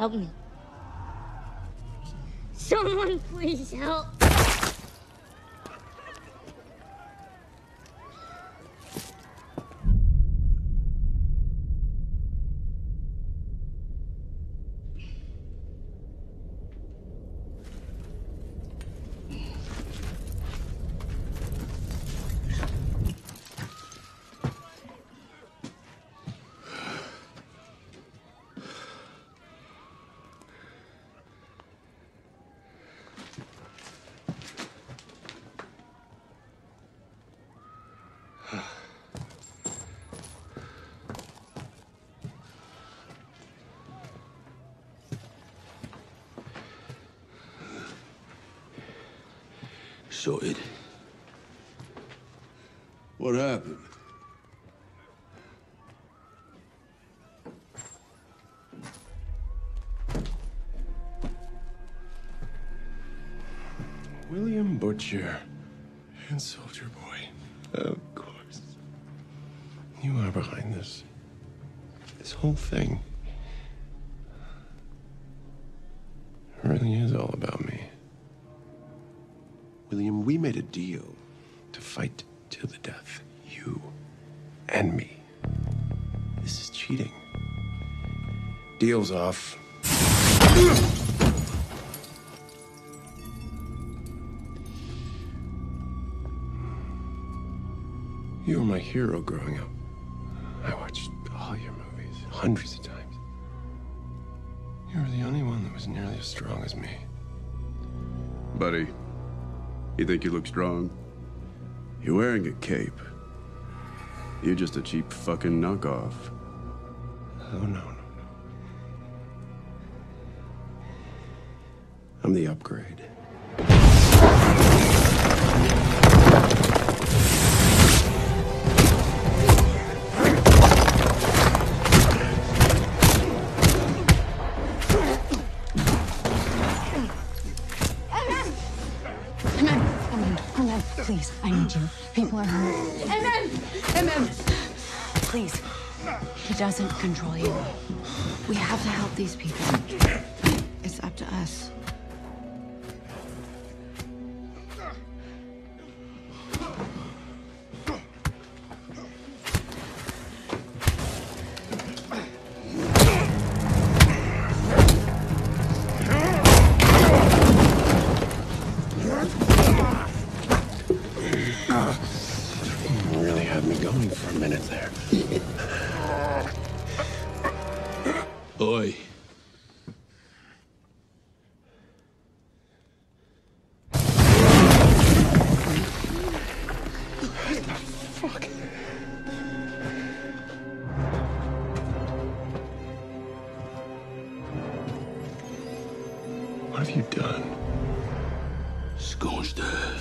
Help me. Someone please help. Sorted. What happened? William Butcher and Soldier Boy. Of course. You are behind this. This whole thing. It really is all about me. William, we made a deal to fight to the death, you and me. This is cheating. Deal's off. You were my hero growing up. I watched all your movies, hundreds of times. You were the only one that was nearly as strong as me. Buddy. You think you look strong? You're wearing a cape. You're just a cheap fucking knockoff. Oh, no. I'm the upgrade. Please, I need you. People are hurt. M.M. Please. He doesn't control you. We have to help these people. It's up to us. You really had me going for a minute there. Oi. What the fuck? What have you done? Scorched earth.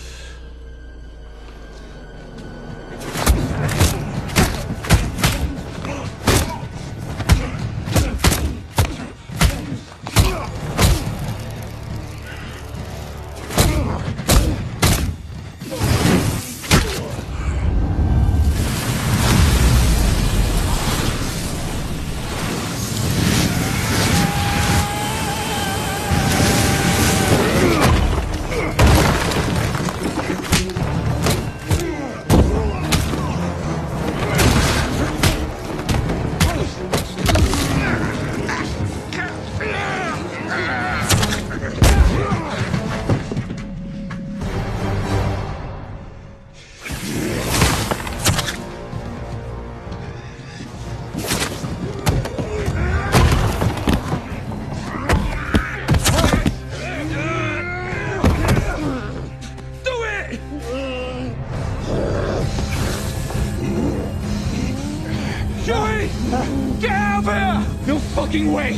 Joey! Get out of here! No fucking way!